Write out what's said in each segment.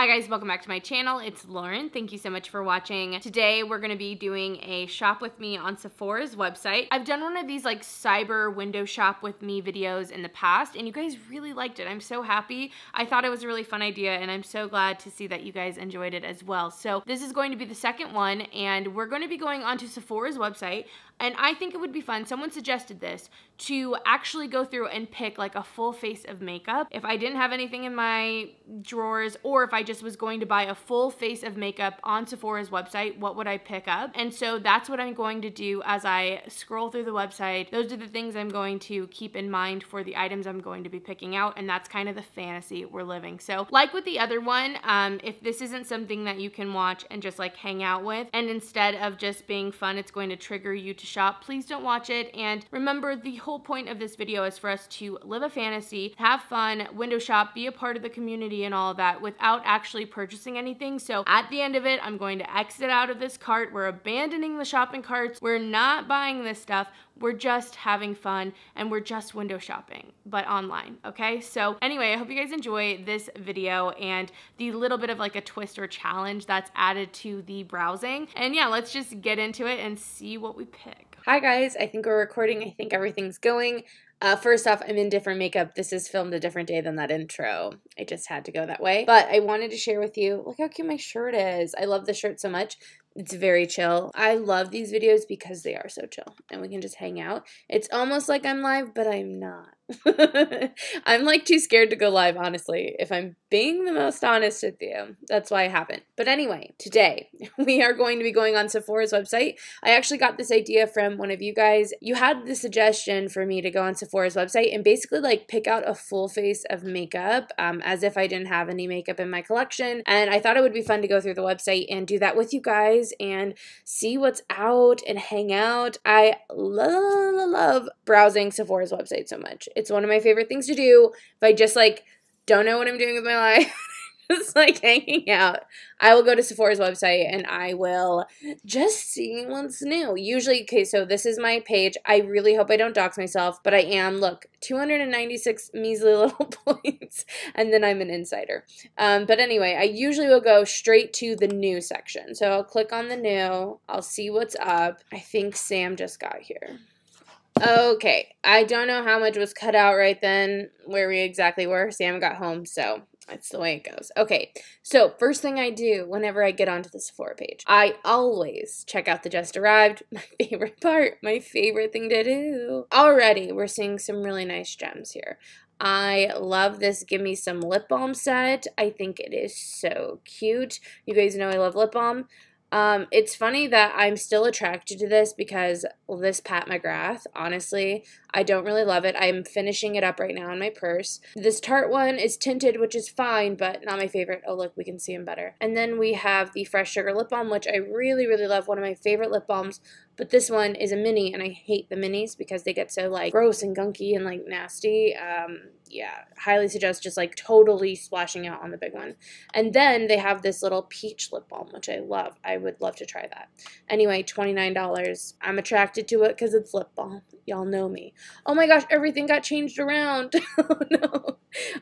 Hi guys, welcome back to my channel. It's Lauren. Thank you so much for watching. Today we're gonna be doing a shop with me on Sephora's website. I've done one of these like cyber window shop with me videos in the past and you guys really liked it. I'm so happy. I thought it was a really fun idea and I'm so glad to see that you guys enjoyed it as well. So this is going to be the second one and we're gonna be going onto Sephora's website. And I think it would be fun, someone suggested this, to actually go through and pick like a full face of makeup. If I didn't have anything in my drawers or if I just was going to buy a full face of makeup on Sephora's website, what would I pick up? And so that's what I'm going to do as I scroll through the website. Those are the things I'm going to keep in mind for the items I'm going to be picking out, and that's kind of the fantasy we're living. So like with the other one, if this isn't something that you can watch and just like hang out with, and instead of just being fun, it's going to trigger you to shop, please don't watch it. And remember, the whole point of this video is for us to live a fantasy, have fun, window shop, be a part of the community and all that without actually purchasing anything. So at the end of it, I'm going to exit out of this cart. We're abandoning the shopping carts. We're not buying this stuff. We're just having fun and we're just window shopping, but online, okay? So anyway, I hope you guys enjoy this video and the little bit of like a twist or challenge that's added to the browsing. And yeah, let's just get into it and see what we pick. Hi guys, I think we're recording. I think everything's going. First off, I'm in different makeup. This is filmed a different day than that intro. I just had to go that way. But I wanted to share with you, look how cute my shirt is. I love this shirt so much. It's very chill. I love these videos because they are so chill and we can just hang out. It's almost like I'm live, but I'm not. I'm like too scared to go live, honestly, if I'm being the most honest with you. That's why I haven't. But anyway, today we are going to be going on Sephora's website. I actually got this idea from one of you guys. You had the suggestion for me to go on Sephora's website and basically like pick out a full face of makeup as if I didn't have any makeup in my collection. And I thought it would be fun to go through the website and do that with you guys and see what's out and hang out. I love browsing Sephora's website so much. It's one of my favorite things to do. If I just like don't know what I'm doing with my life, just like hanging out, I will go to Sephora's website and I will just see what's new. Usually, okay, so this is my page. I really hope I don't dox myself, but I am. Look, 296 measly little points, and then I'm an insider. But anyway, I usually will go straight to the new section. So I'll click on the new. I'll see what's up. I think Sam just got here. Okay, I don't know how much was cut out right then where we exactly were. Sam got home, so that's the way it goes. Okay, so first thing I do whenever I get onto the Sephora page, I always check out the just arrived, my favorite part, my favorite thing to do. Already, we're seeing some really nice gems here. I love this Give Me Some Lip Balm set. I think it is so cute. You guys know I love lip balm. It's funny that I'm still attracted to this because this Pat McGrath, honestly, I don't really love it. I'm finishing it up right now in my purse. This Tarte one is tinted, which is fine, but not my favorite. Oh, look, we can see them better. And then we have the Fresh Sugar Lip Balm, which I really, really love. One of my favorite lip balms, but this one is a mini, and I hate the minis because they get so, like, gross and gunky and, like, nasty. Yeah, highly suggest just, like, totally splashing out on the big one. And then they have this little peach lip balm, which I love. I would love to try that. Anyway, $29. I'm attracted to it because it's lip balm. Y'all know me. Oh my gosh, everything got changed around. Oh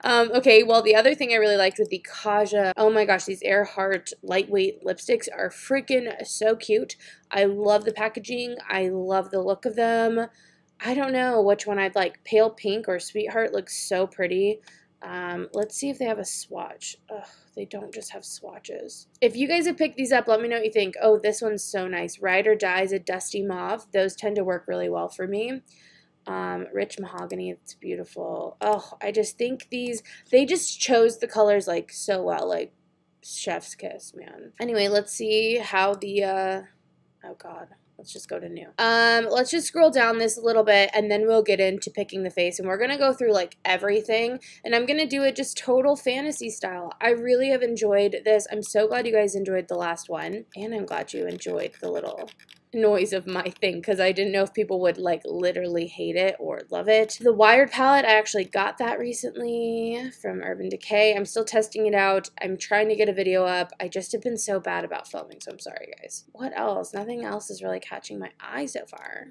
no. Okay, well, the other thing I really liked with the Kaja, oh my gosh, these Earhart lightweight lipsticks are freaking so cute. I love the packaging. I love the look of them. I don't know which one I'd like. Pale Pink or Sweetheart looks so pretty. Let's see if they have a swatch. Ugh, they don't just have swatches. If you guys have picked these up, let me know what you think. Oh, this one's so nice. Ride or Die is a dusty mauve. Those tend to work really well for me. Rich Mahogany, it's beautiful. Oh, I just think these, they just chose the colors like so well, like chef's kiss, man. Anyway, let's see how the, oh God, let's just go to new. Let's just scroll down this a little bit and then we'll get into picking the face and we're gonna go through like everything and I'm gonna do it just total fantasy style. I really have enjoyed this. I'm so glad you guys enjoyed the last one and I'm glad you enjoyed the little noise of my thing because I didn't know if people would like literally hate it or love it. The Wired palette, I actually got that recently from Urban Decay. I'm still testing it out. I'm trying to get a video up. I just have been so bad about filming, so I'm sorry guys. What else? Nothing else is really catching my eye so far.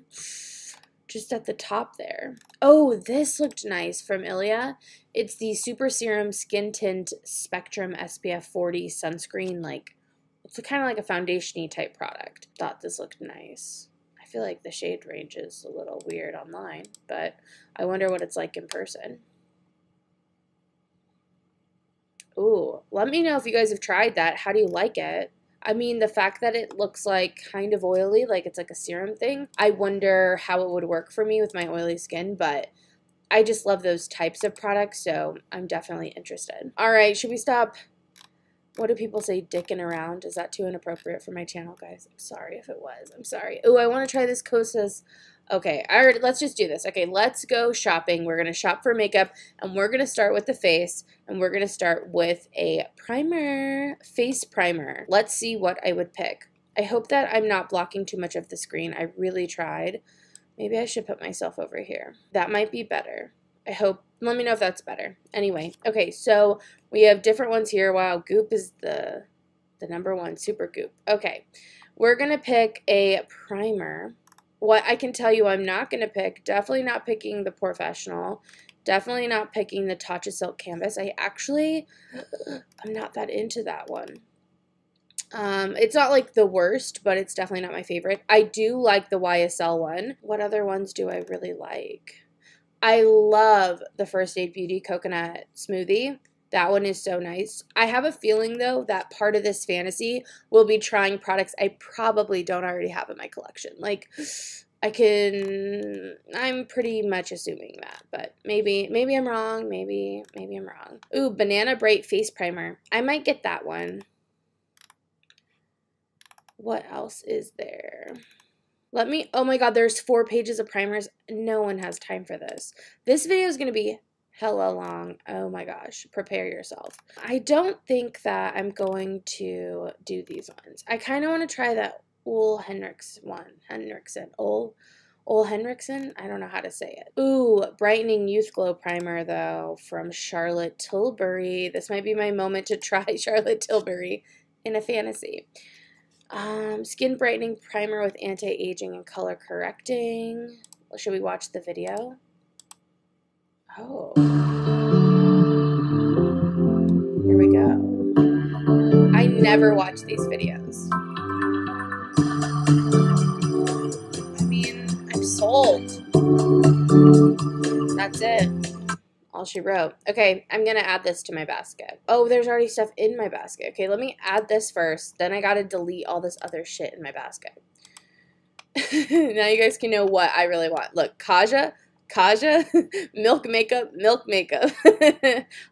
just at the top there. Oh, this looked nice from Ilia. It's the Super Serum Skin Tint Spectrum SPF 40 sunscreen. Like, it's kind of like a foundation-y type product. Thought this looked nice. I feel like the shade range is a little weird online, but I wonder what it's like in person. Ooh, let me know if you guys have tried that. How do you like it? I mean, the fact that it looks like kind of oily, like it's like a serum thing, I wonder how it would work for me with my oily skin, but I just love those types of products, so I'm definitely interested. All right, should we stop? What do people say, dicking around? Is that too inappropriate for my channel, guys? I'm sorry if it was. I'm sorry. Ooh, I want to try this Kosas. Okay, all right, let's just do this. Okay, let's go shopping. We're going to shop for makeup, and we're going to start with the face, and we're going to start with a primer, face primer. Let's see what I would pick. I hope that I'm not blocking too much of the screen. I really tried. Maybe I should put myself over here. That might be better. I hope. Let me know if that's better. Anyway, okay, so we have different ones here. Wow, Goop is the number one, Super Goop. Okay, we're going to pick a primer. What I can tell you I'm not going to pick, definitely not picking the Professional, definitely not picking the Tatcha Silk Canvas. I actually, I'm not that into that one. It's not like the worst, but it's definitely not my favorite. I do like the YSL one. What other ones do I really like? I love the First Aid Beauty Coconut Smoothie. That one is so nice. I have a feeling, though, that part of this fantasy will be trying products I probably don't already have in my collection. Like, I'm pretty much assuming that, but maybe I'm wrong. Maybe I'm wrong. Ooh, Banana Bright Face Primer. I might get that one. What else is there? Let me, oh my God, there's 4 pages of primers. No one has time for this. This video is going to be hella long. Oh my gosh, prepare yourself. I don't think that I'm going to do these ones. I kind of want to try that Ole Henriksen one. Henriksen, Ole Henriksen? I don't know how to say it. Ooh, Brightening Youth Glow Primer, though, from Charlotte Tilbury. This might be my moment to try Charlotte Tilbury in a fantasy. Skin Brightening Primer with Anti-Aging and Color Correcting. Should we watch the video? Oh. Here we go. I never watch these videos. I mean, I'm sold. That's it. All she wrote. Okay, I'm going to add this to my basket. Oh, there's already stuff in my basket. Okay, let me add this first. Then I got to delete all this other shit in my basket. Now you guys can know what I really want. Look, Kaja, milk makeup.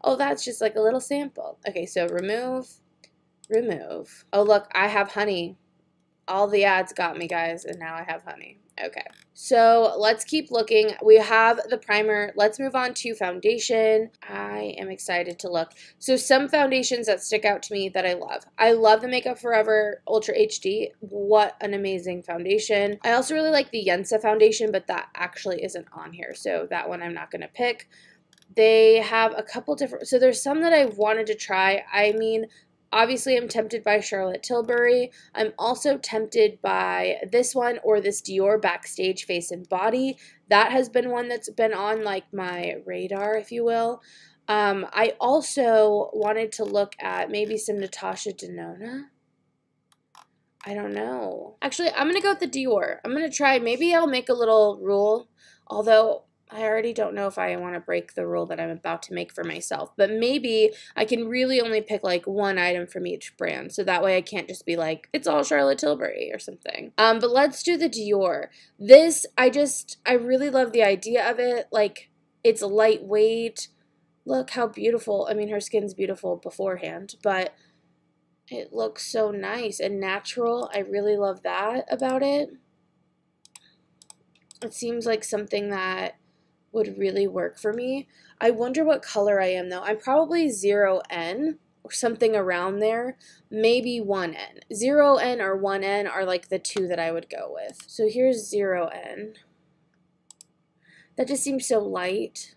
Oh, that's just like a little sample. Okay, so remove. Oh, look, I have honey. All the ads got me, guys, and now I have honey. Okay, so let's keep looking. We have the primer. Let's move on to foundation. I am excited to look. So some foundations that stick out to me that I love. I love the Makeup Forever Ultra HD. What an amazing foundation. I also really like the Yensa foundation, but that actually isn't on here. So that one I'm not going to pick. They have a couple different. So there's some that I wanted to try. I mean, obviously, I'm tempted by Charlotte Tilbury. I'm also tempted by this one or this Dior Backstage Face and Body. That has been one that's been on, like, my radar, if you will. I also wanted to look at maybe some Natasha Denona. I don't know. Actually, I'm going to go with the Dior. I'm going to try. Maybe I'll make a little rule, although I already don't know if I want to break the rule that I'm about to make for myself, but maybe I can really only pick like one item from each brand, so that way I can't just be like, it's all Charlotte Tilbury or something. But let's do the Dior. This, I really love the idea of it. Like, it's lightweight. Look how beautiful. I mean, her skin's beautiful beforehand, but it looks so nice and natural. I really love that about it. It seems like something that would really work for me. I wonder what color I am, though. I'm probably 0N or something around there. Maybe 1N. 0N or 1N are like the two that I would go with. So here's 0N. That just seems so light.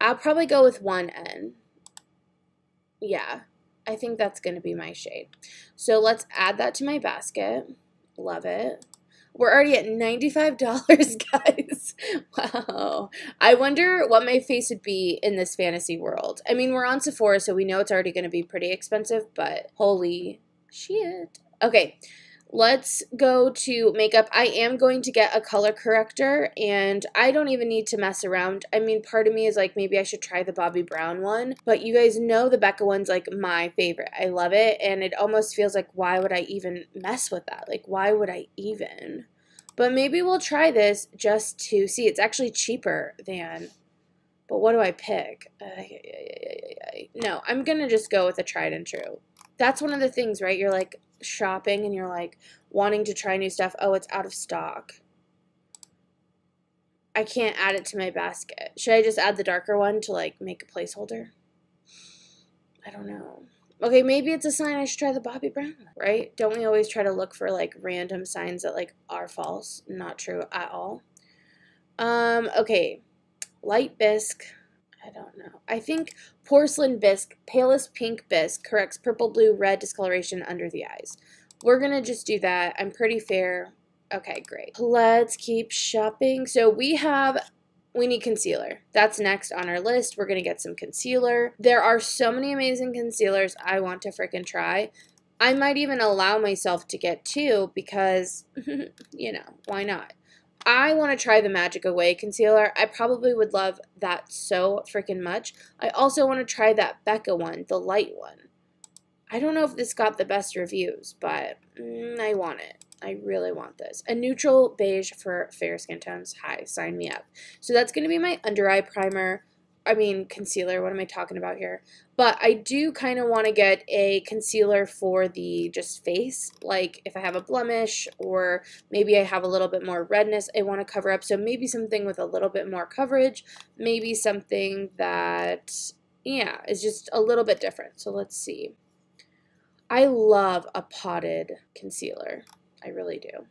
I'll probably go with 1N. Yeah, I think that's going to be my shade. So let's add that to my basket. Love it. We're already at $95, guys. Wow. I wonder what my face would be in this fantasy world. I mean, we're on Sephora, so we know it's already going to be pretty expensive, but holy shit. Okay, let's go to makeup. I am going to get a color corrector, and I don't even need to mess around. I mean, part of me is like, maybe I should try the Bobbi Brown one, but you guys know the Becca one's like my favorite. I love it, and it almost feels like, why would I even mess with that? Like, why would I even? But maybe we'll try this just to see. It's actually cheaper than... But what do I pick? No, I'm going to just go with a tried and true. That's one of the things, right? You're like shopping and you're like wanting to try new stuff. Oh, it's out of stock. I can't add it to my basket. Should I just add the darker one to like make a placeholder? I don't know. Okay, maybe it's a sign I should try the Bobbi Brown, right? Don't we always try to look for like random signs that like are false, not true at all? Okay. Light bisque, I don't know. I think porcelain bisque, palest pink bisque, corrects purple, blue, red discoloration under the eyes. We're going to just do that. I'm pretty fair. Okay, great. Let's keep shopping. So we need concealer. That's next on our list. We're going to get some concealer. There are so many amazing concealers I want to freaking try. I might even allow myself to get two because, you know, why not? I want to try the Magic Away concealer. I probably would love that so freaking much. I also want to try that Becca one, the light one. I don't know if this got the best reviews, but I want it. I really want this. A neutral beige for fair skin tones. Hi, sign me up. So that's going to be my under eye primer. I mean, concealer. What am I talking about here? But I do kind of want to get a concealer for the just face. Like if I have a blemish or maybe I have a little bit more redness I want to cover up. So maybe something with a little bit more coverage. Maybe something that, yeah, is just a little bit different. So let's see. I love a potted concealer. I really do.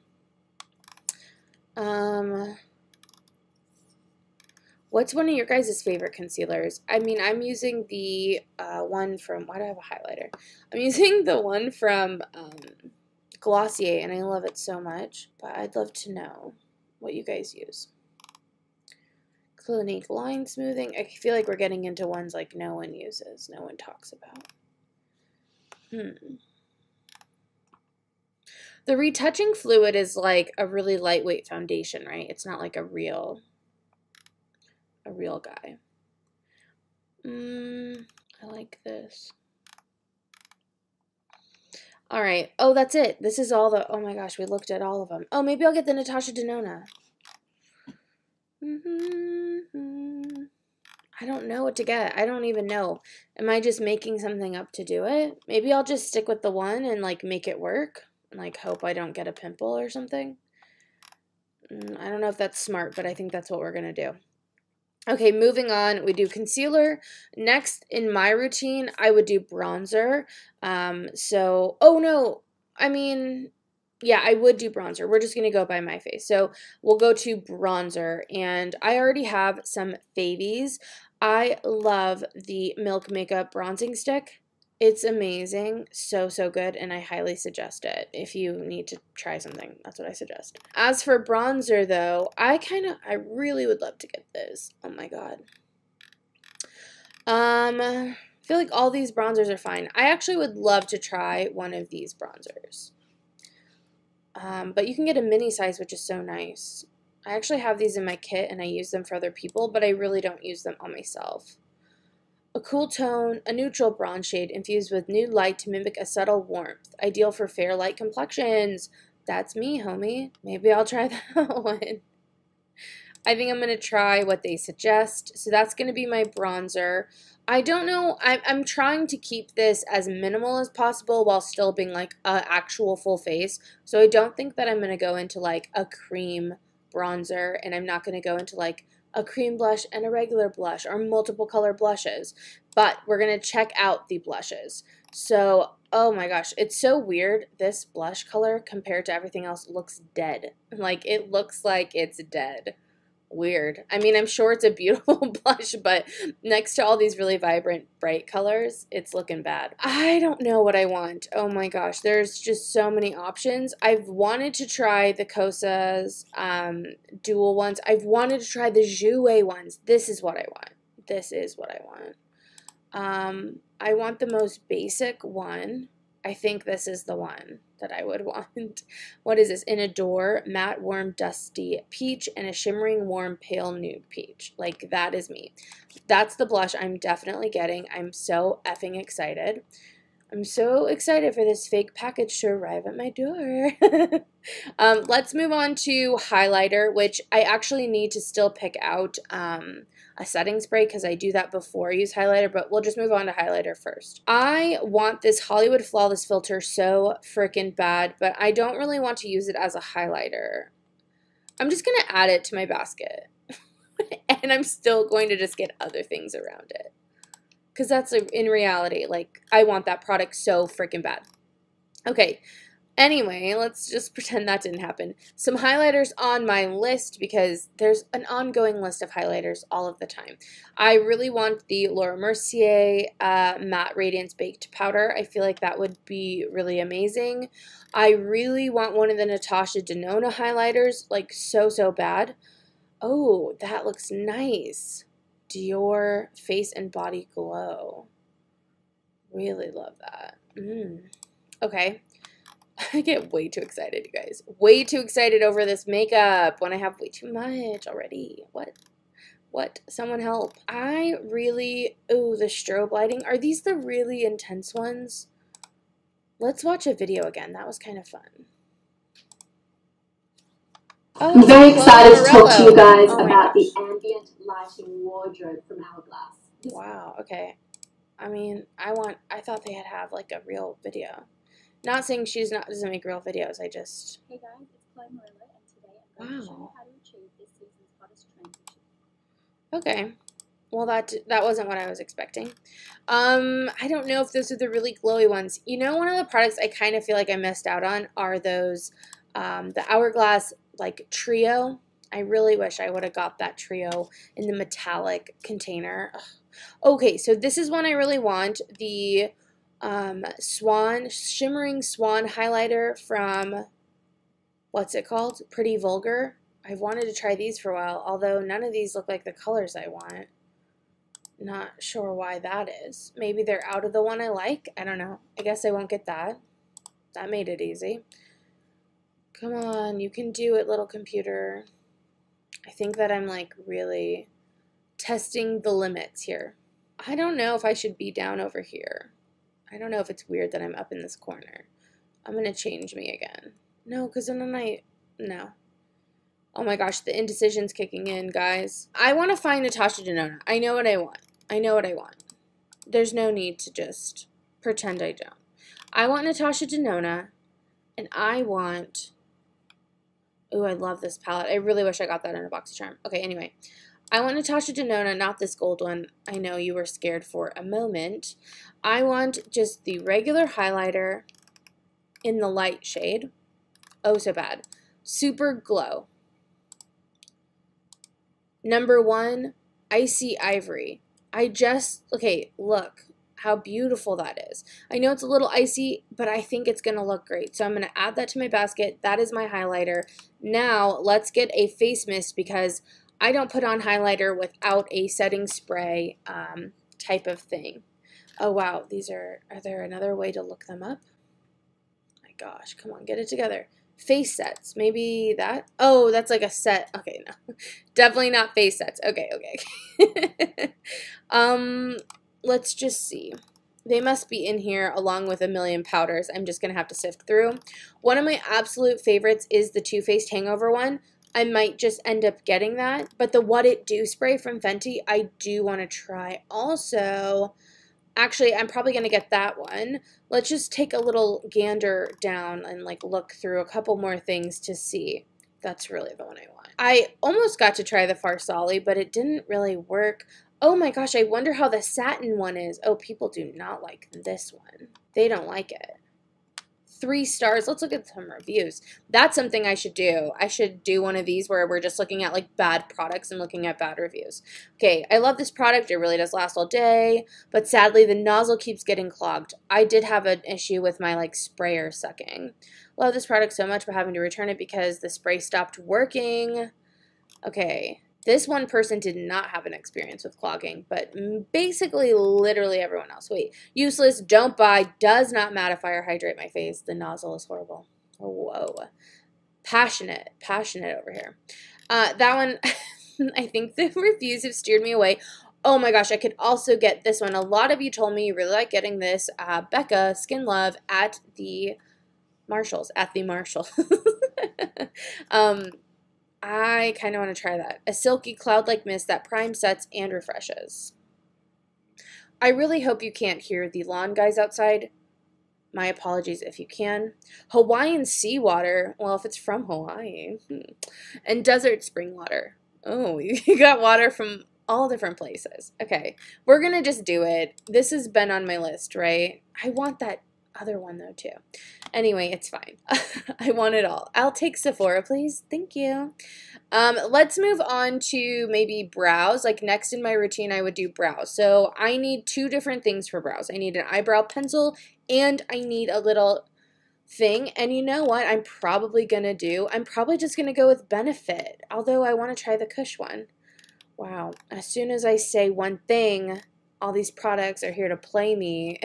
What's one of your guys' favorite concealers? I mean, I'm using the one from, why do I have a highlighter? I'm using the one from Glossier, and I love it so much. But I'd love to know what you guys use. Clinique Line Smoothing. I feel like we're getting into ones like no one uses, no one talks about. The retouching fluid is like a really lightweight foundation, right? It's not like a real guy. I like this. All right. Oh, that's it. This is all the, oh my gosh, we looked at all of them. Oh, maybe I'll get the Natasha Denona. I don't know what to get. I don't even know. Am I just making something up to do it? Maybe I'll just stick with the one and like make it work and like hope I don't get a pimple or something. I don't know if that's smart, but I think that's what we're going to do. Okay, moving on, we do concealer. Next, in my routine, I would do bronzer. Oh no, I mean, yeah, I would do bronzer. We're just going to go by my face. So we'll go to bronzer, and I already have some favies. I love the Milk Makeup bronzing stick. It's amazing, so, so good, and I highly suggest it if you need to try something. That's what I suggest. As for bronzer, though, I really would love to get this. Oh, my God. I feel like all these bronzers are fine. I actually would love to try one of these bronzers. But you can get a mini size, which is so nice. I actually have these in my kit, and I use them for other people, but I really don't use them on myself. A cool tone, a neutral bronze shade infused with nude light to mimic a subtle warmth. Ideal for fair light complexions. That's me, homie. Maybe I'll try that one. I think I'm going to try what they suggest. So that's going to be my bronzer. I don't know. I'm trying to keep this as minimal as possible while still being like an actual full face. So I don't think that I'm going to go into like a cream bronzer, and I'm not going to go into like a cream blush and a regular blush or multiple color blushes, but we're going to check out the blushes. So, oh my gosh, it's so weird. This blush color compared to everything else looks dead. Like it looks like it's dead. weird. I mean, I'm sure it's a beautiful blush, but next to all these really vibrant, bright colors, it's looking bad. I don't know what I want. Oh my gosh, there's just so many options. I've wanted to try the Kosas dual ones. I've wanted to try the Jouer ones. This is what I want. This is what I want. I want the most basic one. I think this is the one that I would want. What is this? In a Door, matte warm dusty peach, and a shimmering warm pale nude peach. Like, that is me. That's the blush I'm definitely getting. I'm so effing excited. I'm so excited for this fake package to arrive at my door. Let's move on to highlighter, which I actually need to still pick out a setting spray because I do that before I use highlighter, but we'll just move on to highlighter first. I want this Hollywood Flawless Filter so freaking bad, but I don't really want to use it as a highlighter. I'm just going to add it to my basket, and I'm still going to just get other things around it. Because that's, in reality, like, I want that product so freaking bad. Okay, anyway, let's just pretend that didn't happen. Some highlighters on my list, because there's an ongoing list of highlighters all of the time. I really want the Laura Mercier Matte Radiance Baked Powder. I feel like that would be really amazing. I really want one of the Natasha Denona highlighters, like, so, so bad. Oh, that looks nice. Dior Face and Body Glow. Really love that. Okay. I get way too excited, you guys. Way too excited over this makeup when I have way too much already. What? Someone help. I really... Ooh, the strobe lighting. Are these the really intense ones? Let's watch a video again. That was kind of fun. Oh, I'm very excited to talk to you guys about the ambient lighting wardrobe from Hourglass. Wow, okay. I mean, I thought they had like a real video. Not saying doesn't make real videos, I just... Hey guys, it's Chloe Morello, and today I'm going to show you how to achieve this season's hottest trend. Okay. Well, that wasn't what I was expecting. I don't know if those are the really glowy ones. You know, one of the products I kind of feel like I missed out on are those, the Hourglass... like trio. I really wish I would have got that trio in the metallic container. Ugh. Okay, so this is one I really want, the shimmering swan highlighter from, what's it called? Pretty Vulgar. I've wanted to try these for a while, although none of these look like the colors I want. Not sure why that is. Maybe they're out of the one I like? I don't know. I guess I won't get that. That made it easy. Come on, you can do it, little computer. I think that I'm, like, really testing the limits here. I don't know if I should be down over here. I don't know if it's weird that I'm up in this corner. I'm going to change me again. No, because then no. Oh my gosh, the indecision's kicking in, guys. I want to find Natasha Denona. I know what I want. I know what I want. There's no need to just pretend I don't. I want Natasha Denona, and I want... Ooh, I love this palette. I really wish I got that in a Boxycharm. Okay, anyway. I want Natasha Denona, not this gold one. I know you were scared for a moment. I want just the regular highlighter in the light shade. Oh, so bad. Super Glow. #1, Icy Ivory. Okay, look how beautiful that is. I know it's a little icy, but I think it's going to look great. So I'm going to add that to my basket. That is my highlighter. Now let's get a face mist, because I don't put on highlighter without a setting spray type of thing. Oh wow, these are there another way to look them up? My gosh, come on, get it together. Face sets, maybe that? Oh, that's like a set. Okay, no. Definitely not face sets. Okay. Let's just see. They must be in here along with a million powders. I'm just going to have to sift through. One of my absolute favorites is the Too Faced Hangover one. I might just end up getting that. But the What It Do spray from Fenty, I do want to try also. Actually, I'm probably going to get that one. Let's just take a little gander down and like look through a couple more things to see. That's really the one I want. I almost got to try the Farsali, but it didn't really work. Oh my gosh, I wonder how the satin one is. Oh, people do not like this one. They don't like it. 3 stars. Let's look at some reviews. That's something I should do. I should do one of these where we're just looking at like bad products and looking at bad reviews. Okay, I love this product. It really does last all day, but sadly the nozzle keeps getting clogged. I did have an issue with my like sprayer sucking. Love this product so much, but having to return it because the spray stopped working. Okay, this one person did not have an experience with clogging, but basically literally everyone else. Wait, useless, don't buy, does not mattify or hydrate my face. The nozzle is horrible. Whoa. Passionate over here. That one, I think the reviews have steered me away. Oh my gosh, I could also get this one. A lot of you told me you really like getting this Becca Skin Love at the Marshalls. I kind of want to try that. A silky cloud-like mist that primes, sets, and refreshes. I really hope you can't hear the lawn guys outside. My apologies if you can. Hawaiian seawater. Well, if it's from Hawaii. And desert spring water. Oh, you got water from all different places. Okay, we're going to just do it. This has been on my list, right? I want that other one though too. Anyway, it's fine. I want it all. I'll take Sephora, please. Thank you. Let's move on to maybe brows. Like next in my routine, I would do brows. So I need 2 different things for brows. I need an eyebrow pencil and I need a little thing. And you know what I'm probably going to do? I'm probably just going to go with Benefit. Although I want to try the Cush one. Wow. As soon as I say one thing, all these products are here to play me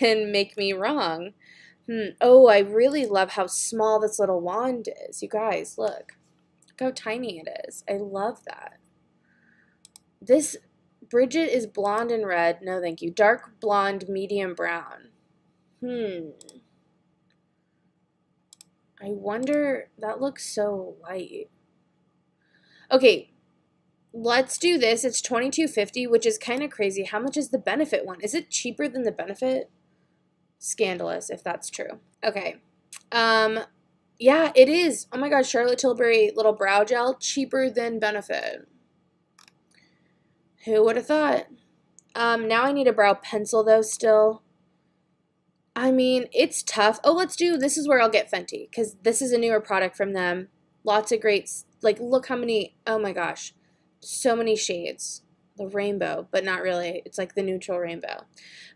and make me wrong. Oh, I really love how small this little wand is. You guys, look how tiny it is. I love that. This Bridget is blonde and red. No, thank you. Dark blonde, medium brown. I wonder, that looks so light. Okay. Let's do this. It's $22.50, which is kind of crazy. How much is the Benefit one? Is it cheaper than the Benefit? Scandalous, if that's true. Okay. Yeah, it is. Oh my God, Charlotte Tilbury little brow gel, cheaper than Benefit. Who would have thought? Now I need a brow pencil, though, still. I mean, it's tough. Oh, let's do, this is where I'll get Fenty, because this is a newer product from them. Lots of great, like, look how many, oh my gosh. So many shades. The rainbow, but not really. It's like the neutral rainbow.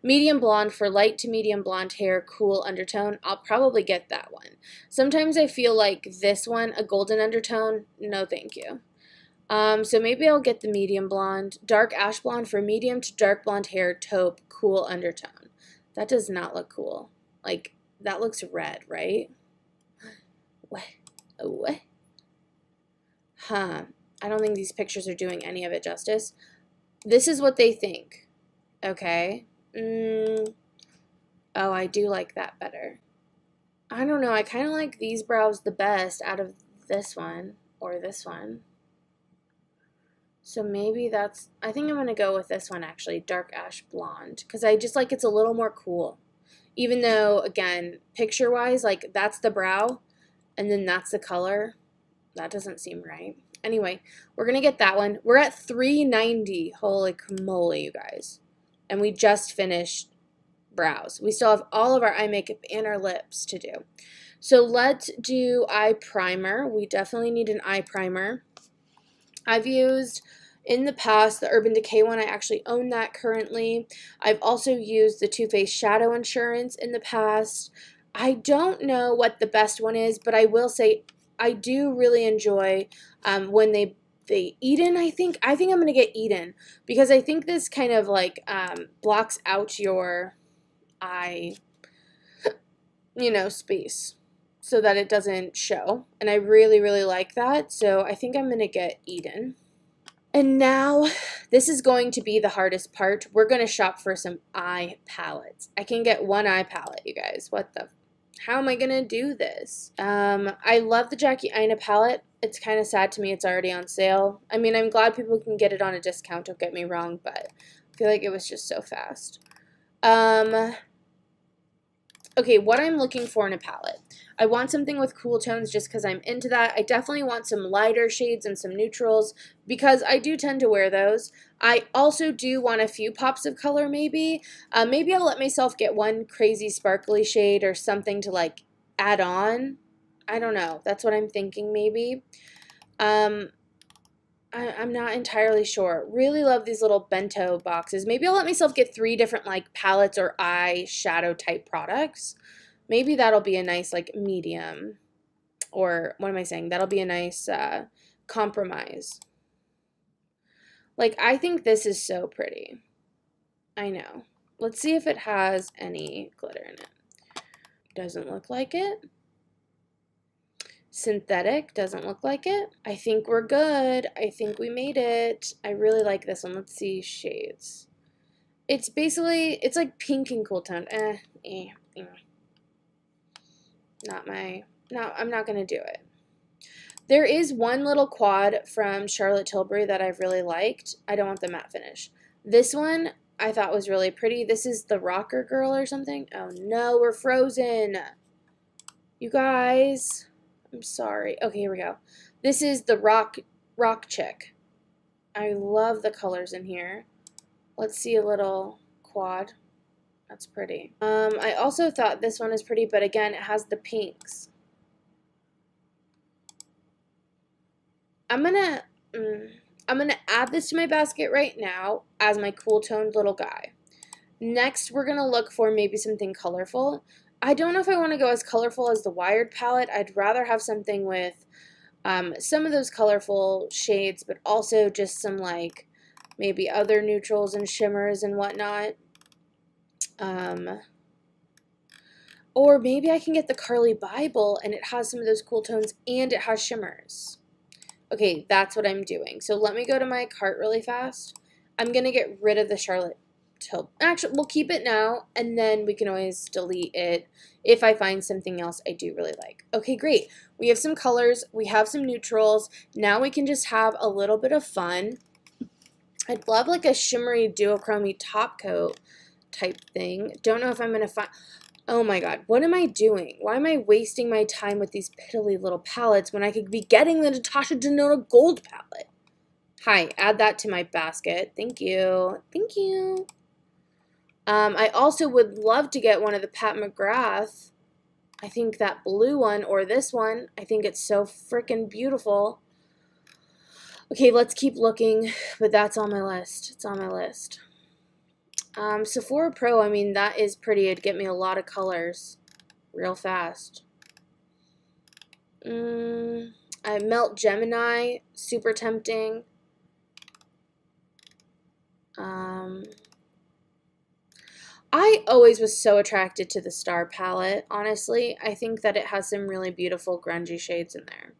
Medium blonde for light to medium blonde hair, cool undertone. I'll probably get that one. Sometimes I feel like this one, a golden undertone, no thank you. So maybe I'll get the medium blonde. Dark ash blonde for medium to dark blonde hair, taupe, cool undertone. That does not look cool. Like, that looks red, right? What? What? Huh. I don't think these pictures are doing any of it justice. This is what they think. Okay. Oh, I do like that better. I don't know. I kind of like these brows the best out of this one or this one. So maybe that's... I think I'm going to go with this one, actually. Dark ash blonde. Because I just like it's a little more cool. Even though, again, picture-wise, like, that's the brow. And then that's the color. That doesn't seem right. Anyway, we're going to get that one. We're at $3.90. Holy moly, you guys. And we just finished brows. We still have all of our eye makeup and our lips to do. So let's do eye primer. We definitely need an eye primer. I've used in the past the Urban Decay one. I actually own that currently. I've also used the Too Faced Shadow Insurance in the past. I don't know what the best one is, but I will say I do really enjoy when they Eden, I think. I think I'm going to get Eden because I think this kind of like blocks out your eye, you know, space so that it doesn't show. And I really, really like that. So I think I'm going to get Eden. And now this is going to be the hardest part. We're going to shop for some eye palettes. I can get one eye palette, you guys. What the... How am I going to do this? I love the Jackie Ina palette. It's kind of sad to me it's already on sale. I mean, I'm glad people can get it on a discount, don't get me wrong, but I feel like it was just so fast. Okay, what I'm looking for in a palette. I want something with cool tones just because I'm into that. I definitely want some lighter shades and some neutrals because I do tend to wear those. I also do want a few pops of color maybe. Maybe I'll let myself get one crazy sparkly shade or something to like add on. I don't know. That's what I'm thinking maybe. I'm not entirely sure. Really love these little bento boxes. Maybe I'll let myself get 3 different like palettes or eye shadow type products. Maybe that'll be a nice like medium, or what am I saying? That'll be a nice compromise. Like I think this is so pretty. I know. Let's see if it has any glitter in it. Doesn't look like it. Synthetic, doesn't look like it. I think we're good. I think we made it. I really like this one. Let's see shades. It's basically, it's like pink and cool tone. I'm not gonna do it. There is one little quad from Charlotte Tilbury that I've really liked. I don't want the matte finish. This one I thought was really pretty. This is the Rocker Girl or something. Oh no, we're frozen. You guys. I'm sorry. Okay, here we go. This is the Rock Chick. I love the colors in here. Let's see a little quad. That's pretty. I also thought this one is pretty, but again, it has the pinks. I'm gonna add this to my basket right now as my cool toned little guy. Next, we're gonna look for maybe something colorful. I don't know if I want to go as colorful as the Wired palette. I'd rather have something with some of those colorful shades, but also just some like maybe other neutrals and shimmers and whatnot. Or maybe I can get the Carly Bible and it has some of those cool tones and it has shimmers. Okay, that's what I'm doing. So let me go to my cart really fast. I'm going to get rid of the Charlotte. Actually, we'll keep it now, and then we can always delete it if I find something else I do really like. Okay, great. We have some colors. We have some neutrals. Now we can just have a little bit of fun. I'd love like a shimmery duochrome top coat type thing. Don't know if I'm going to find... Oh my god, what am I doing? Why am I wasting my time with these piddly little palettes when I could be getting the Natasha Denona Gold palette? Hi, add that to my basket. Thank you. Thank you. I also would love to get one of the Pat McGrath. I think that blue one or this one. I think it's so freaking beautiful. Okay, let's keep looking, but that's on my list. It's on my list. Sephora Pro, I mean, that is pretty. It'd get me a lot of colors real fast. I Melt Gemini, super tempting. I always was so attracted to the Star palette, honestly. I think that it has some really beautiful grungy shades in there.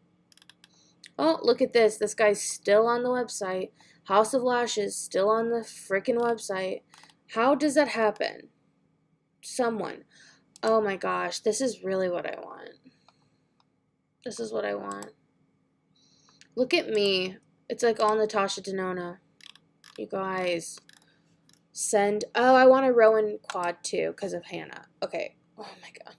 Oh, look at this. This guy's still on the website. House of Lashes still on the frickin' website. How does that happen? Someone. Oh my gosh, this is really what I want. This is what I want. Look at me. It's like all Natasha Denona. You guys... Send, oh, I want a Rowan quad too because of Hannah. Okay, oh my god.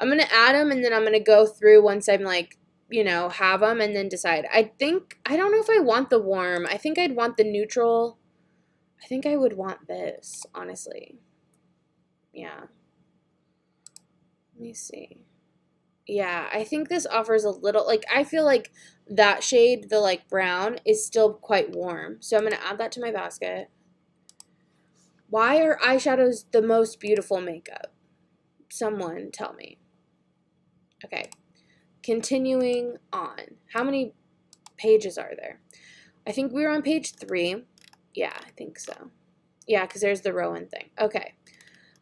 I'm going to add them and then I'm going to go through once I'm like, you know, have them and then decide. I think, I don't know if I want the warm. I think I'd want the neutral. I think I would want this, honestly. Yeah. Let me see. Yeah, I think this offers a little, like, I feel like that shade, the like brown, is still quite warm. So I'm going to add that to my basket. Why are eyeshadows the most beautiful makeup? Someone tell me. Okay. Continuing on. How many pages are there? I think we were on page 3. Yeah, I think so. Yeah, because there's the Rowan thing. Okay.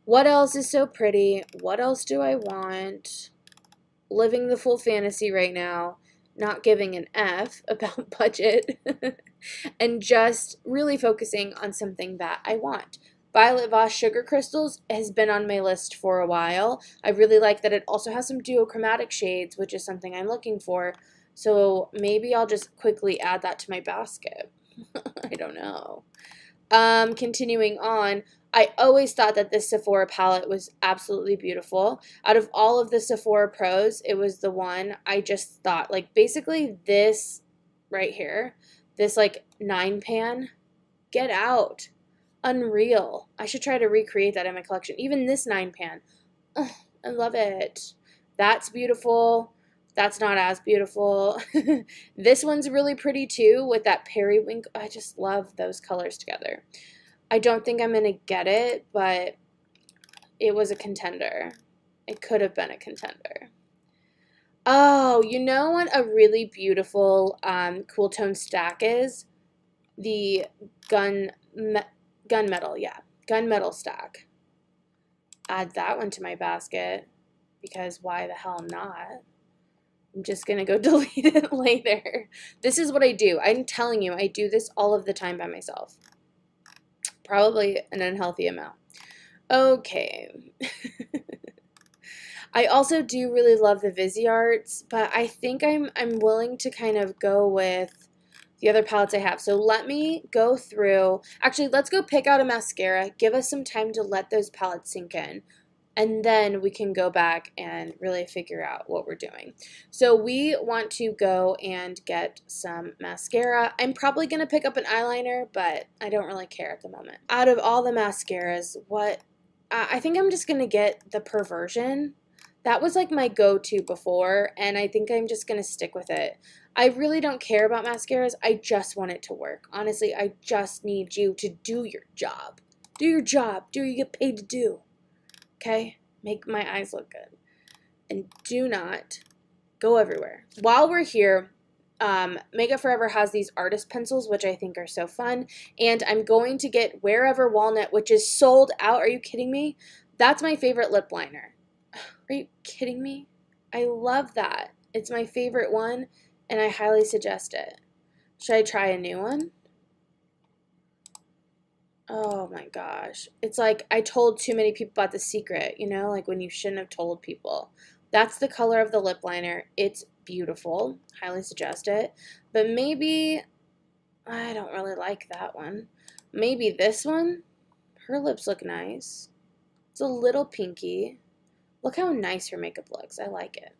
What else is so pretty? What else do I want? Living the full fantasy right now. Not giving an F about budget. And just really focusing on something that I want. Violet Voss Sugar Crystals has been on my list for a while. I really like that it also has some duochromatic shades, which is something I'm looking for. So maybe I'll just quickly add that to my basket. I don't know. Continuing on, I always thought that this Sephora palette was absolutely beautiful. Out of all of the Sephora Pros, it was the one I just thought, like, basically this right here, this like 9 pan, get out. Unreal. I should try to recreate that in my collection. Even this 9 pan. Ugh, I love it. That's beautiful. That's not as beautiful. This one's really pretty too with that periwinkle. I just love those colors together. I don't think I'm going to get it, but it was a contender. It could have been a contender. Oh, you know what a really beautiful cool tone stack is? The gunmetal, yeah. Gunmetal stack. Add that one to my basket because why the hell not? I'm just going to go delete it later. This is what I do. I'm telling you, I do this all of the time by myself. Probably an unhealthy amount. Okay. I also do really love the Visearts, but I think I'm willing to kind of go with the other palettes I have. So let me go through. Actually, let's go pick out a mascara. Give us some time to let those palettes sink in. And then we can go back and really figure out what we're doing. So we want to go and get some mascara. I'm probably going to pick up an eyeliner, but I don't really care at the moment. Out of all the mascaras, what I think I'm just going to get the Perversion. That was like my go-to before, and I think I'm just going to stick with it. I really don't care about mascaras. I just want it to work. Honestly, I just need you to do your job. Do your job. Do what you get paid to do. Okay, make my eyes look good. And do not go everywhere. While we're here, Makeup Forever has these artist pencils, which I think are so fun. And I'm going to get Wherever Walnut, which is sold out. Are you kidding me? That's my favorite lip liner. Are you kidding me? I love that. It's my favorite one, and I highly suggest it. Should I try a new one? Oh my gosh. It's like I told too many people about the secret, you know, like when you shouldn't have told people. That's the color of the lip liner. It's beautiful. Highly suggest it. But maybe, I don't really like that one. Maybe this one. Her lips look nice. It's a little pinky. Look how nice her makeup looks. I like it.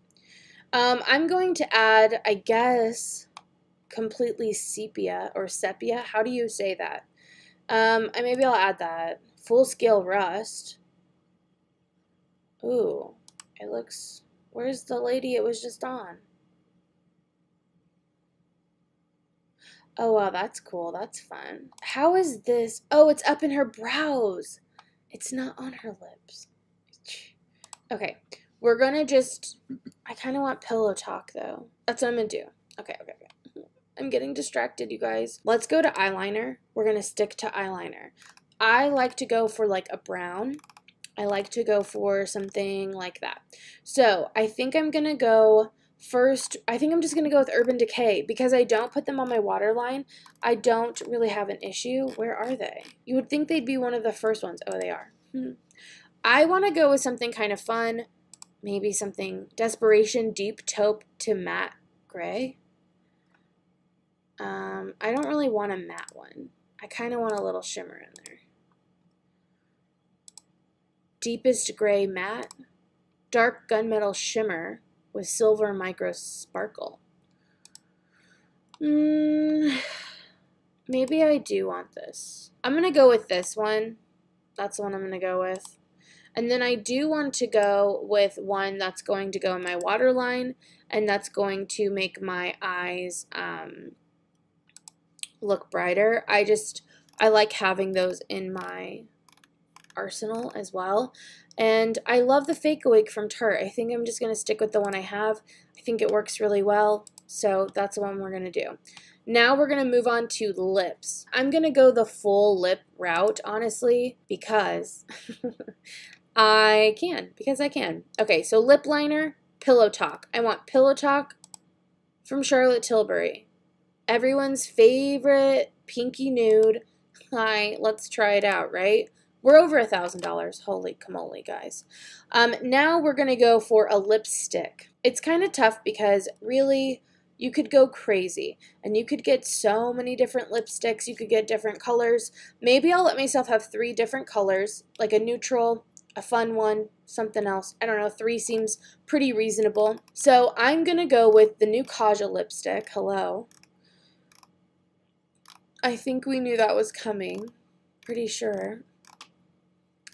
I'm going to add, I guess, completely sepia or sepia. How do you say that? Maybe I'll add that. Full Scale Rust. Ooh, it looks, where's the lady it was just on? Oh, wow, that's cool. That's fun. How is this? Oh, it's up in her brows. It's not on her lips. Okay, we're going to just, I kind of want pillow talk, though. That's what I'm going to do. Okay. I'm getting distracted, you guys. Let's go to eyeliner. We're going to stick to eyeliner. I like to go for like a brown. I like to go for something like that. So I think I'm going to go first. I think I'm just going to go with Urban Decay because I don't put them on my waterline. I don't really have an issue. Where are they? You would think they'd be one of the first ones. Oh, they are. I want to go with something kind of fun. Maybe something Desperation Deep Taupe to Matte Gray. I don't really want a matte one. I kind of want a little shimmer in there. Deepest Gray Matte. Dark Gunmetal Shimmer with Silver Micro Sparkle. Maybe I do want this. I'm going to go with this one. That's the one I'm going to go with. And then I do want to go with one that's going to go in my waterline, and that's going to make my eyes... look brighter. I like having those in my arsenal as well. And I love the Fake Awake from Tarte. I think I'm just going to stick with the one I have. I think it works really well. So that's the one we're going to do. Now we're going to move on to lips. I'm going to go the full lip route, honestly, because I can. Okay, so lip liner, Pillow Talk. I want Pillow Talk from Charlotte Tilbury. Everyone's favorite pinky nude. Hi, let's try it out, right? We're over $1,000. Holy camole, guys. Now we're going to go for a lipstick. It's kind of tough because really you could go crazy and you could get so many different lipsticks. You could get different colors. Maybe I'll let myself have 3 different colors, like a neutral, a fun one, something else. I don't know, 3 seems pretty reasonable. So I'm gonna go with the new Kaja lipstick. Hello. I think we knew that was coming. Pretty sure.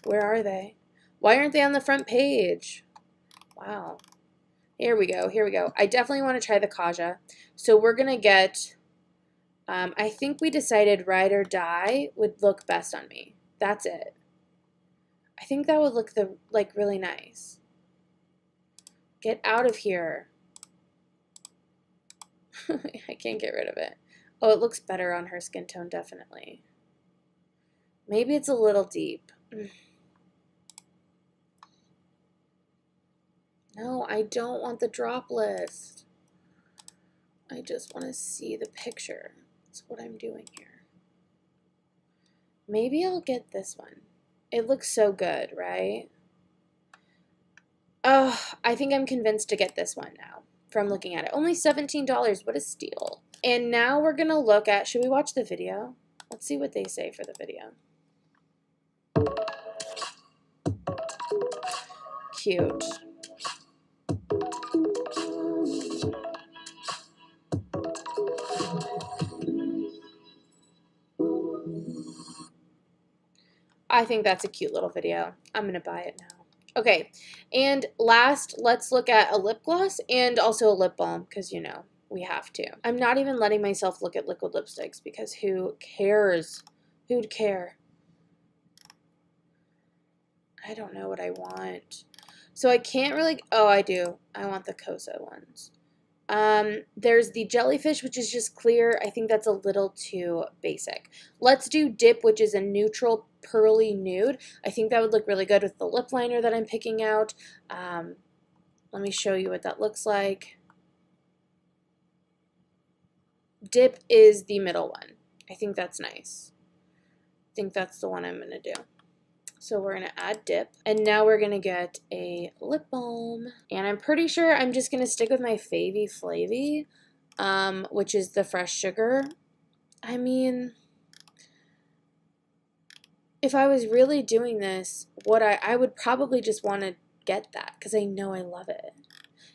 Where are they? Why aren't they on the front page? Wow. Here we go, here we go. I definitely want to try the Kaja. So we're gonna get, I think we decided Ride or Die would look best on me. That's it. I think that would look like really nice. Get out of here. I can't get rid of it. Oh, it looks better on her skin tone, definitely. Maybe it's a little deep. No, I don't want the drop list. I just want to see the picture. That's what I'm doing here. Maybe I'll get this one. It looks so good, right? Oh, I think I'm convinced to get this one now from looking at it. Only $17, what a steal. And now we're gonna look at, should we watch the video? Let's see what they say for the video. Cute. I think that's a cute little video. I'm gonna buy it now. Okay, and last, let's look at a lip gloss and also a lip balm, because you know, we have to. I'm not even letting myself look at liquid lipsticks because who cares? Who'd care? I don't know what I want. So I can't really, oh, I do. I want the Kosas ones. There's the Jellyfish, which is just clear. I think that's a little too basic. Let's do Dip, which is a neutral pearly nude. I think that would look really good with the lip liner that I'm picking out. Let me show you what that looks like. Dip is the middle one. I think that's nice. I think that's the one I'm gonna do. So we're gonna add Dip, and now we're gonna get a lip balm. And I'm pretty sure I'm just gonna stick with my Favy Flavy, which is the Fresh Sugar. I mean, if I was really doing this, what I would probably just wanna get that, because I know I love it.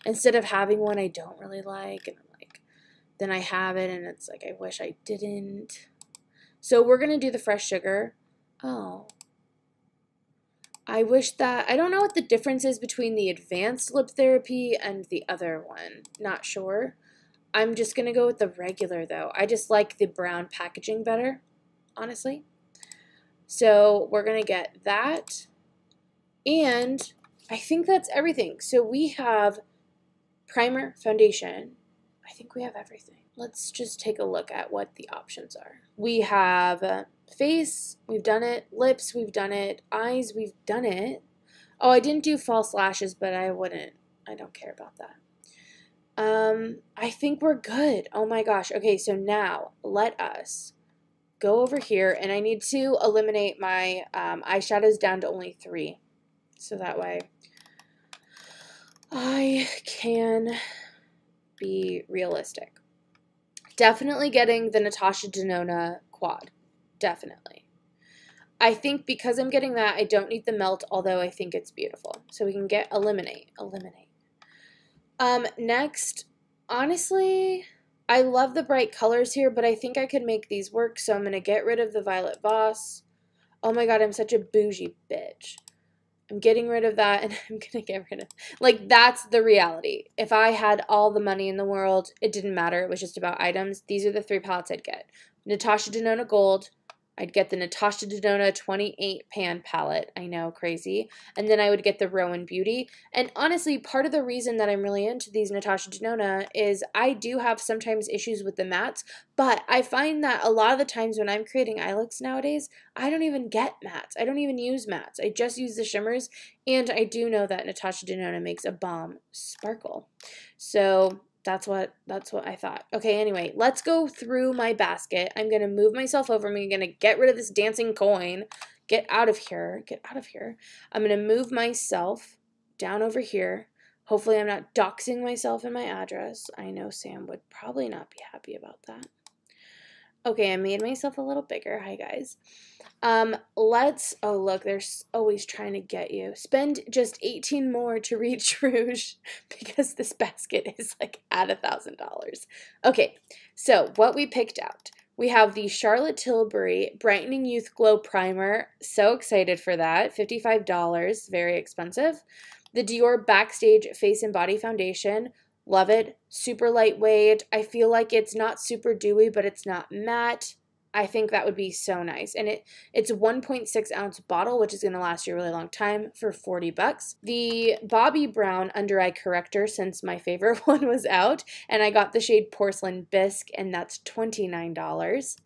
Instead of having one I don't really like, and I'm like, then I have it, and it's like, I wish I didn't. So we're gonna do the Fresh Sugar. Oh. I wish that, I don't know what the difference is between the Advanced Lip Therapy and the other one. Not sure. I'm just going to go with the regular though. I just like the brown packaging better, honestly. So we're going to get that. And I think that's everything. So we have primer, foundation. I think we have everything. Let's just take a look at what the options are. We have face, we've done it. Lips, we've done it. Eyes, we've done it. Oh, I didn't do false lashes, but I wouldn't. I don't care about that. I think we're good. Oh my gosh. Okay, so now let us go over here, and I need to eliminate my eyeshadows down to only 3. So that way I can be realistic. Definitely getting the Natasha Denona quad. Definitely. I think because I'm getting that, I don't need the Melt, although I think it's beautiful. So we can get Eliminate. Eliminate. Next, honestly, I love the bright colors here, but I think I could make these work, so I'm going to get rid of the Violet Voss. Oh my god, I'm such a bougie bitch. I'm getting rid of that, and I'm going to get rid of... Like, that's the reality. If I had all the money in the world, it didn't matter. It was just about items. These are the 3 palettes I'd get. Natasha Denona Gold. I'd get the Natasha Denona 28 Pan palette. I know, crazy. And then I would get the Rowan Beauty. And honestly, part of the reason that I'm really into these Natasha Denona is I do have sometimes issues with the mattes, but I find that a lot of the times when I'm creating eye looks nowadays, I don't even get mattes. I don't even use mattes. I just use the shimmers, and I do know that Natasha Denona makes a bomb sparkle. So... That's what I thought. Okay, anyway, let's go through my basket. I'm going to move myself over. I'm going to get rid of this dancing coin. Get out of here. Get out of here. I'm going to move myself down over here. Hopefully I'm not doxing myself and my address. I know Sam would probably not be happy about that. Okay, I made myself a little bigger. Hi, guys. Let's, oh, look, they're always trying to get you. Spend just 18 more to reach Rouge because this basket is, like, at $1,000. Okay, so what we picked out. We have the Charlotte Tilbury Brightening Youth Glow Primer. So excited for that. $55, very expensive. The Dior Backstage Face and Body Foundation. Love it. Super lightweight. I feel like it's not super dewy, but it's not matte. I think that would be so nice. And it's a 1.6 ounce bottle, which is going to last you a really long time for $40. The Bobbi Brown Under Eye Corrector, since my favorite one was out. And I got the shade Porcelain Bisque, and that's $29.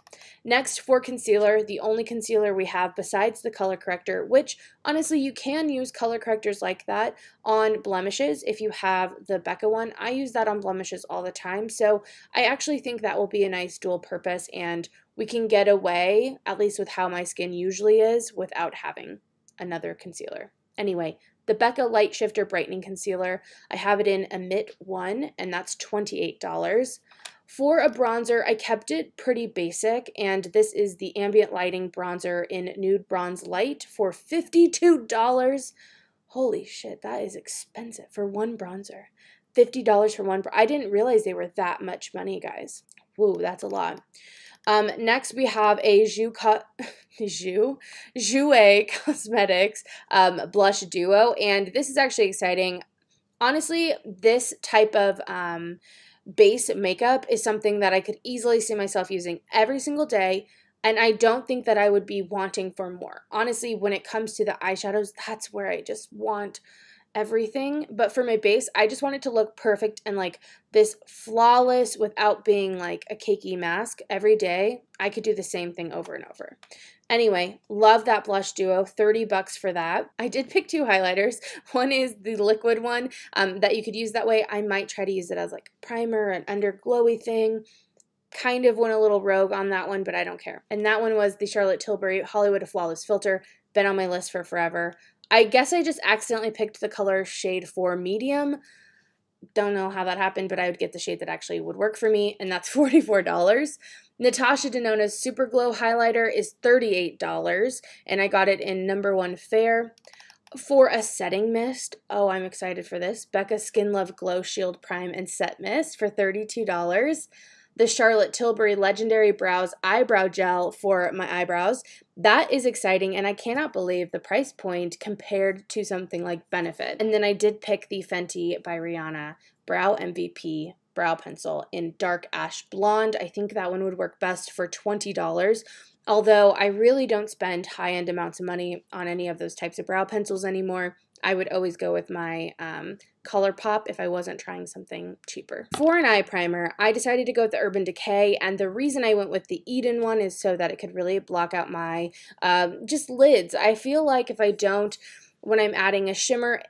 Next, for concealer, the only concealer we have besides the color corrector, which honestly you can use color correctors like that on blemishes if you have the Becca one. I use that on blemishes all the time, so I actually think that will be a nice dual purpose, and we can get away, at least with how my skin usually is, without having another concealer. Anyway, the Becca Light Shifter Brightening Concealer, I have it in a Mitt 1, and that's $28. For a bronzer, I kept it pretty basic, and this is the Ambient Lighting Bronzer in Nude Bronze Light for $52. Holy shit, that is expensive for one bronzer. $50 for one. I didn't realize they were that much money, guys. Whoa, that's a lot. Next, we have a Jouer Cosmetics Blush Duo, and this is actually exciting. Honestly, this type of base makeup is something that I could easily see myself using every single day, and I don't think that I would be wanting for more. Honestly, when it comes to the eyeshadows, that's where I just want everything. But for my base, I just want it to look perfect and like this flawless without being like a cakey mask every day. I could do the same thing over and over. Anyway, love that blush duo, $30 for that. I did pick two highlighters. One is the liquid one that you could use that way. I might try to use it as like primer, an underglowy thing. Kind of went a little rogue on that one, but I don't care. And that one was the Charlotte Tilbury Hollywood A Flawless Filter. Been on my list for forever. I guess I just accidentally picked the color shade for medium. Don't know how that happened, but I would get the shade that actually would work for me, and that's $44. Natasha Denona's Super Glow Highlighter is $38, and I got it in No. 1 Fair. For a setting mist, oh, I'm excited for this. Becca Skin Love Glow Shield Prime and Set Mist for $32. The Charlotte Tilbury Legendary Brows Eyebrow Gel for my eyebrows. That is exciting, and I cannot believe the price point compared to something like Benefit. And then I did pick the Fenty by Rihanna Brow MVP Brow Pencil in Dark Ash Blonde. I think that one would work best for $20, although I really don't spend high-end amounts of money on any of those types of brow pencils anymore. I would always go with my ColourPop if I wasn't trying something cheaper. For an eye primer, I decided to go with the Urban Decay, and the reason I went with the Eden one is so that it could really block out my just lids. I feel like if I don't, when I'm adding a shimmer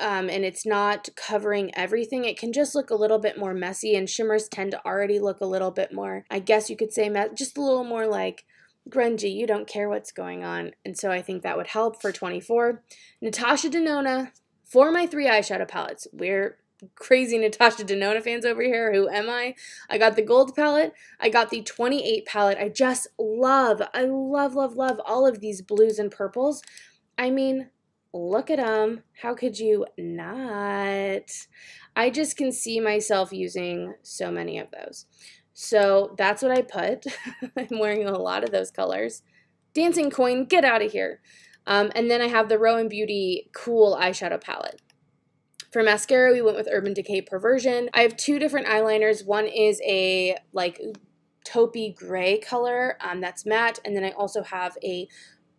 and it's not covering everything, it can just look a little bit more messy, and shimmers tend to already look a little bit more, I guess you could say, just a little more like grungy, you don't care what's going on, and so I think that would help for $24. Natasha Denona for my three eyeshadow palettes. We're crazy Natasha Denona fans over here. Who am I? I got the gold palette. I got the 28 palette. I just love, I love all of these blues and purples. I mean, look at them. How could you not? I just can see myself using so many of those. So that's what I put. I'm wearing a lot of those colors. Dancing coin, get out of here. And then I have the Rowan Beauty Cool Eyeshadow Palette. For mascara, we went with Urban Decay Perversion. I have two different eyeliners. One is a like taupey gray color that's matte. And then I also have a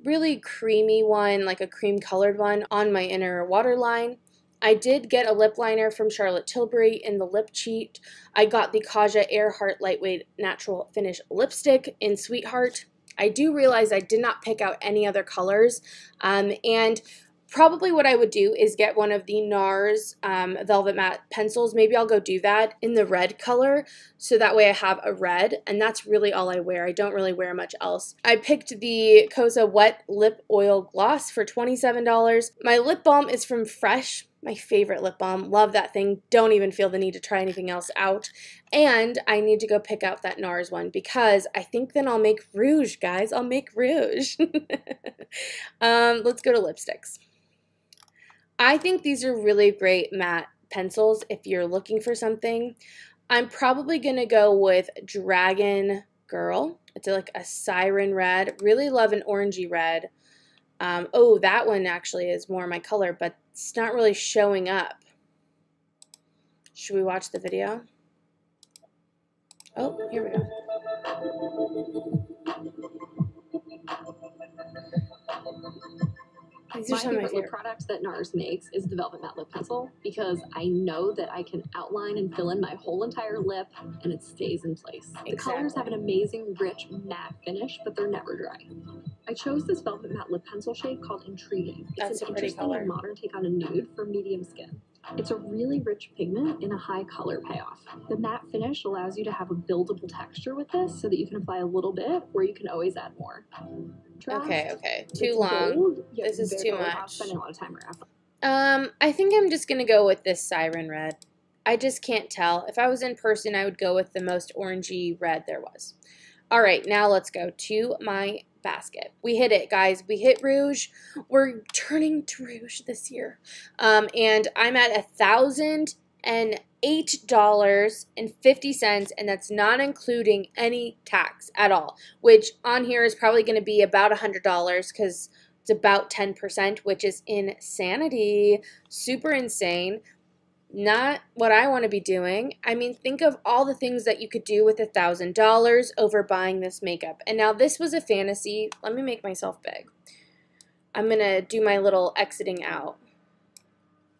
really creamy one, like a cream colored one on my inner waterline. I did get a lip liner from Charlotte Tilbury in the Lip Cheat. I got the Kaja Earhart Lightweight Natural Finish Lipstick in Sweetheart. I do realize I did not pick out any other colors, and probably what I would do is get one of the NARS Velvet Matte Pencils. Maybe I'll go do that in the red color, so that way I have a red, and that's really all I wear. I don't really wear much else. I picked the Kosas Wet Lip Oil Gloss for $27. My lip balm is from Fresh. my favorite lip balm. Love that thing. Don't even feel the need to try anything else out. And I need to go pick out that NARS one because I think then I'll make rouge, guys. I'll make rouge. Let's go to lipsticks. I think these are really great matte pencils if you're looking for something. I'm probably going to go with Dragon Girl. It's like a siren red. Really love an orangey red. Oh, that one actually is more my color, but it's not really showing up. Should we watch the video? Oh, here we go. These are some of my favorite lip products that NARS makes is the Velvet Matte Lip Pencil because I know that I can outline and fill in my whole entire lip and it stays in place. Exactly. The colors have an amazing, rich, matte finish, but they're never dry. I chose this Velvet Matte Lip Pencil shade called Intriguing. That's an interesting and modern take on a nude for medium skin. It's a really rich pigment in a high color payoff. The matte finish allows you to have a buildable texture with this so that you can apply a little bit or you can always add more. Trust. Okay. Too long. This is too much. Spending a lot of time or effort. I think I'm just going to go with this Siren Red. I just can't tell. If I was in person, I would go with the most orangey red there was. All right, now let's go to my basket. We hit it, guys. We hit rouge. We're turning to rouge this year. And I'm at $1,008.50, and that's not including any tax at all, which on here is probably going to be about $100 because it's about 10%, which is insanity. Super insane. Not what I want to be doing. I mean, think of all the things that you could do with $1,000 over buying this makeup. And now this was a fantasy. Let me make myself big. I'm going to do my little exiting out.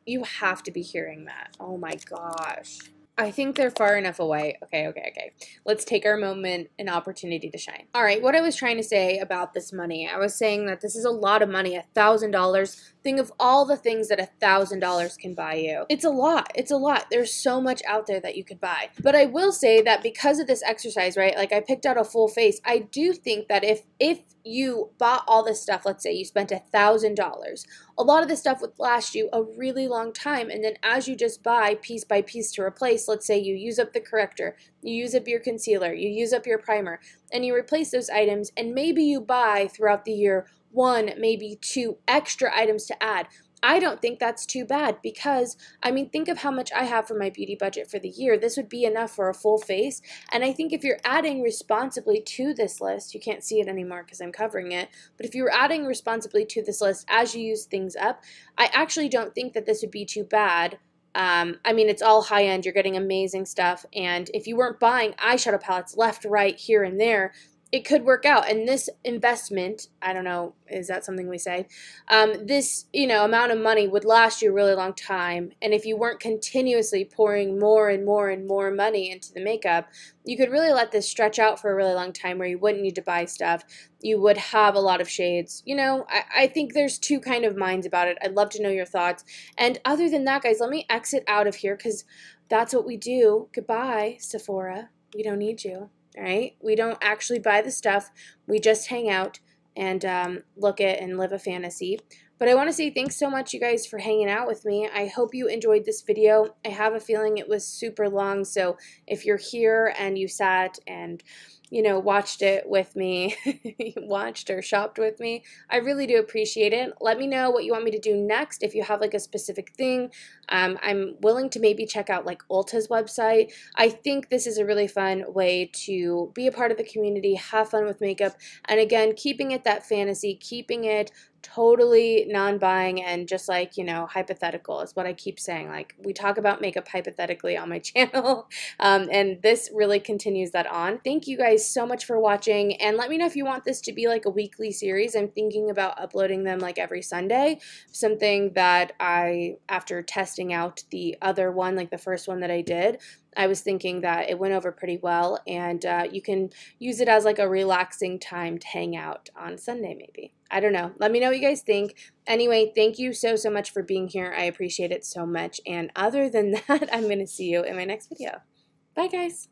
You have to be hearing that. Oh my gosh. I think they're far enough away. Okay. Let's take our moment and opportunity to shine. All right, what I was trying to say about this money, I was saying that this is a lot of money, $1,000. Think of all the things that $1,000 can buy you. It's a lot. It's a lot. There's so much out there that you could buy. But I will say that because of this exercise, right, like I picked out a full face, I do think that if you bought all this stuff, let's say you spent $1,000, a lot of this stuff would last you a really long time. And then as you just buy piece by piece to replace, let's say you use up the corrector, you use up your concealer, you use up your primer, and you replace those items, and maybe you buy throughout the year one, maybe two extra items to add. I don't think that's too bad because, I mean, think of how much I have for my beauty budget for the year. This would be enough for a full face. And I think if you're adding responsibly to this list, you can't see it anymore because I'm covering it, but if you're adding responsibly to this list as you use things up, I actually don't think that this would be too bad. I mean, it's all high-end. You're getting amazing stuff. And if you weren't buying eyeshadow palettes left, right, here, and there, it could work out. And this investment, I don't know, is that something we say? This, you know, amount of money would last you a really long time. And if you weren't continuously pouring more and more and more money into the makeup, you could really let this stretch out for a really long time where you wouldn't need to buy stuff. You would have a lot of shades. You know, I think there's two kind of minds about it. I'd love to know your thoughts. And other than that, guys, let me exit out of here because that's what we do. Goodbye, Sephora. We don't need you. All right? We don't actually buy the stuff. We just hang out and look at and live a fantasy. But I want to say thanks so much, you guys, for hanging out with me. I hope you enjoyed this video. I have a feeling it was super long, so if you're here and you sat and, you know, watched it with me, watched or shopped with me, I really do appreciate it. Let me know what you want me to do next if you have like a specific thing. I'm willing to maybe check out like Ulta's website. I think this is a really fun way to be a part of the community, have fun with makeup, and again, keeping it that fantasy, keeping it totally non-buying and just like, you know, hypothetical is what I keep saying. Like, we talk about makeup hypothetically on my channel, and this really continues that on. Thank you guys so much for watching, and let me know if you want this to be like a weekly series. I'm thinking about uploading them like every Sunday, something that I, after testing out the other one, like the first one that I did, I was thinking that it went over pretty well, and you can use it as like a relaxing time to hang out on Sunday maybe. I don't know. Let me know what you guys think. Anyway, thank you so much for being here. I appreciate it so much. And other than that, I'm going to see you in my next video. Bye, guys.